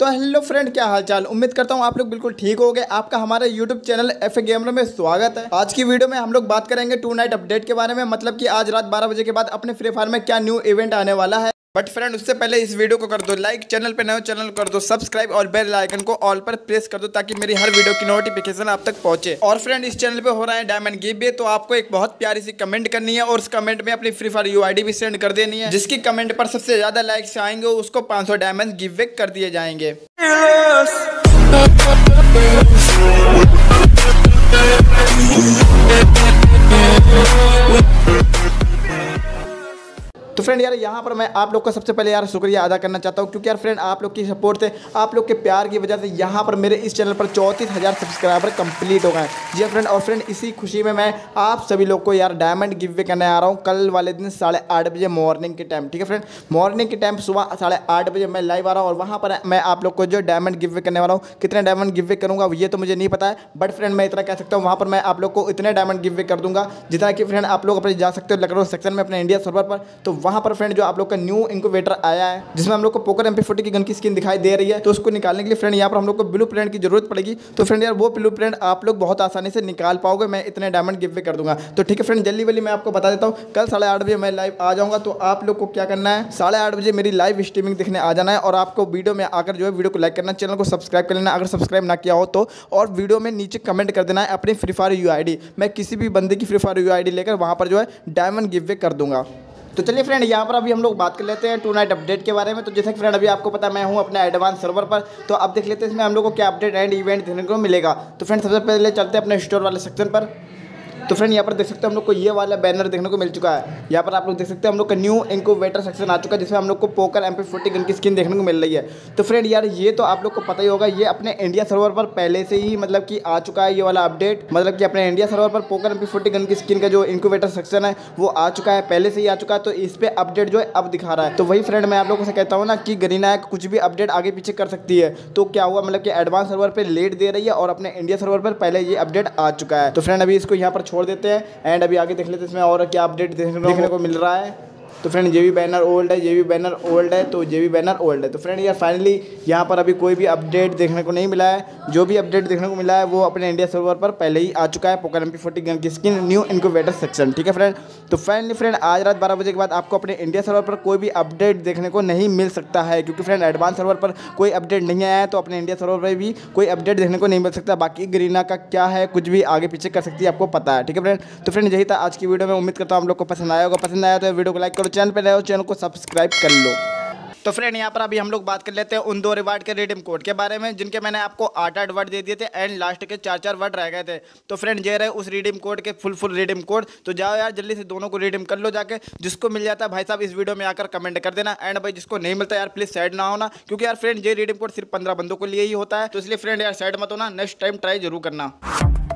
तो hello friend, क्या हालचाल। उम्मीद करता हूँ आप लोग बिल्कुल ठीक होंगे। आपका हमारे YouTube चैनल FA Gamer में स्वागत है। आज की वीडियो में हम लोग बात करेंगे टू नाइट अपडेट के बारे में, मतलब कि आज रात 12 बजे के बाद अपने फ्री फायर में क्या न्यू इवेंट आने वाला है। बट फ्रेंड, उससे पहले इस वीडियो को कर दो लाइक, चैनल पे नए हो चैनल कर दो सब्सक्राइब और बेल आइकन को ऑल पर प्रेस कर दो ताकि मेरी हर वीडियो की नोटिफिकेशन आप तक पहुंचे। और फ्रेंड, इस चैनल पे हो रहा है डायमंड गिवअवे, तो आपको एक बहुत प्यारी सी कमेंट करनी है और उस कमेंट में अपनी फ्री फायर यूआईडी भी सेंड कर देनी है। जिसकी कमेंट पर सबसे ज्यादा लाइक्स आएंगे उसको 500 डायमंड गिवअवे कर दिए जाएंगे। तो फ्रेंड यार, यहाँ पर मैं आप लोग का सबसे पहले यार शुक्रिया अदा करना चाहता हूँ, क्योंकि यार फ्रेंड आप लोग की सपोर्ट से, आप लोग के प्यार की वजह से यहाँ पर मेरे इस चैनल पर 34,000 सब्सक्राइबर कंप्लीट हो गए हैं जी फ्रेंड। और फ्रेंड, इसी खुशी में मैं आप सभी लोग को यार डायमंड गिवअवे करने आ रहा हूँ कल वाले दिन 8:30 बजे मॉर्निंग के टाइम। ठीक है फ्रेंड, मॉर्निंग के टाइम सुबह 8:30 बजे मैं लाइव आ रहा हूँ और वहाँ पर मैं आप लोग को जो डायमंड गिवअवे करने वाला हूँ, कितने डायमंड गिवअवे करूँगा ये तो मुझे नहीं पता है, बट फ्रेंड मैं इतना कह सकता हूँ वहाँ पर मैं आप लोग को इतने डायमंड गिवअवे कर दूँगा जितना कि फ्रेंड आप लोग अपने जा सकते हो लखनऊ सेक्शन में अपने इंडिया सर्वर पर। तो वहाँ पर फ्रेंड जो आप लोग का न्यू इंक्यूबेटर आया है जिसमें हम लोग को पोकर MP40 की गन की स्किन दिखाई दे रही है, तो उसको निकालने के लिए फ्रेंड यहाँ पर हम लोग को ब्लूप्रिंट की जरूरत पड़ेगी। तो फ्रेंड यार वो ब्लूप्रिंट आप लोग बहुत आसानी से निकाल पाओगे, मैं इतने डायमंड गिवअवे कर दूंगा। तो ठीक है फ्रेंड, जल्दी वाली मैं आपको बता देता हूँ, कल 8:30 बजे मैं लाइव आ जाऊँगा। तो आप लोग को क्या करना है, 8:30 बजे मेरी लाइव स्ट्रीमिंग देखने आ जाना है और आपको वीडियो में आकर जो है वीडियो को लाइक करना, चैनल को सब्सक्राइब कर लेना अगर सब्सक्राइब ना किया हो तो, और वीडियो में नीचे कमेंट कर देना है अपनी फ्री फायर यूआईडी। मैं किसी भी बंदे की फ्री फायर यूआईडी लेकर वहाँ पर जो है डायमंड गिवअवे कर दूंगा। तो चलिए फ्रेंड, यहाँ पर अभी हम लोग बात कर लेते हैं टू नाइट अपडेट के बारे में। तो जैसे कि फ्रेंड अभी आपको पता मैं हूँ अपने एडवांस सर्वर पर, तो अब देख लेते हैं इसमें हम लोग को क्या अपडेट एंड इवेंट देखने को मिलेगा। तो फ्रेंड सबसे पहले चलते हैं अपने स्टोर वाले सेक्शन पर। तो फ्रेंड यहाँ पर देख सकते हैं हम लोग को ये वाला बैनर देखने को मिल चुका है। यहाँ पर आप लोग देख सकते हैं हम लोग का न्यू इंक्यूबेटर सेक्शन आ चुका है जिसमें हम लोग को पोकर MP40 गन की स्किन देखने को मिल रही है। तो फ्रेंड यार ये तो आप लोग को पता ही होगा, ये अपने इंडिया सर्वर पर पहले से ही मतलब कि आ चुका है ये वाला अपडेट, मतलब कि अपने इंडिया सर्वर पर पोकर MP40 गन की स्किन का जो इंक्यूबेटर सेक्शन है वो आ चुका है, पहले से ही आ चुका है। तो इस पर अपडेट जो है अब दिखा रहा है। तो वही फ्रेंड मैं आप लोगों से कहता हूँ ना कि गरेना कुछ भी अपडेट आगे पीछे कर सकती है, तो क्या हुआ मतलब कि एडवांस सर्वर पर लेट दे रही है और अपने इंडिया सर्वर पर पहले ये अपडेट आ चुका है। तो फ्रेंड अभी इसको यहाँ पर छोड़ देते हैं एंड अभी आगे देख लेते हैं इसमें और क्या अपडेट देखने को मिल रहा है। तो फ्रेंड ये भी बैनर ओल्ड है, ये भी बैनर ओल्ड है, तो ये भी बैनर ओल्ड है। तो फ्रेंड यार फाइनली यहाँ पर अभी कोई भी अपडेट देखने को नहीं मिला है, जो भी अपडेट देखने को मिला है वो अपने इंडिया सर्वर पर पहले ही आ चुका है, पोकर MP40 गन की स्किन न्यू इंक्यूबेटर सेक्शन। ठीक है फ्रेंड, तो फाइनली फ्रेंड आज रात 12 बजे के बाद आपको अपने इंडिया सर्वर पर कोई भी अपडेट देखने को नहीं मिल सकता है, क्योंकि फ्रेंड एडवांस सर्वर पर कोई अपडेट नहीं आया है तो अपने इंडिया सर्वर पर भी कोई अपडेट देखने को नहीं मिल सकता। बाकी गरेना का क्या है, कुछ भी आगे पीछे कर सकती है, आपको पता है। ठीक है फ्रेंड, तो फ्रेंड यही था आज की वीडियो में, उम्मीद करता हूँ आप लोग को पसंद आया होगा। पसंद आया तो वीडियो को लाइक, चैनल पर रहो चैनल को सब्सक्राइब कर लो। तो फ्रेंड यहाँ पर अभी हम लोग बात कर लेते हैं उन 2 रिवार्ड के रिडीम कोड के बारे में जिनके मैंने आपको 8-8 वर्ड दे दिए थे एंड लास्ट के 4-4 वर्ड रह गए थे। तो फ्रेंड ये रहे उस रिडीम कोड के फुल रिडीम कोड। तो जाओ यार जल्दी से दोनों को रिडीम कर लो जाके, जिसको मिल जाता है भाई साहब इस वीडियो में आकर कमेंट कर देना, एंड भाई जिसको नहीं मिलता यार प्लीज सैड ना होना, क्योंकि यार फ्रेंड ये रिडीम कोड सिर्फ 15 बंदों के लिए ही होता है, तो इसलिए फ्रेंड यार सैड मत होना, नेक्स्ट टाइम ट्राई जरूर करना।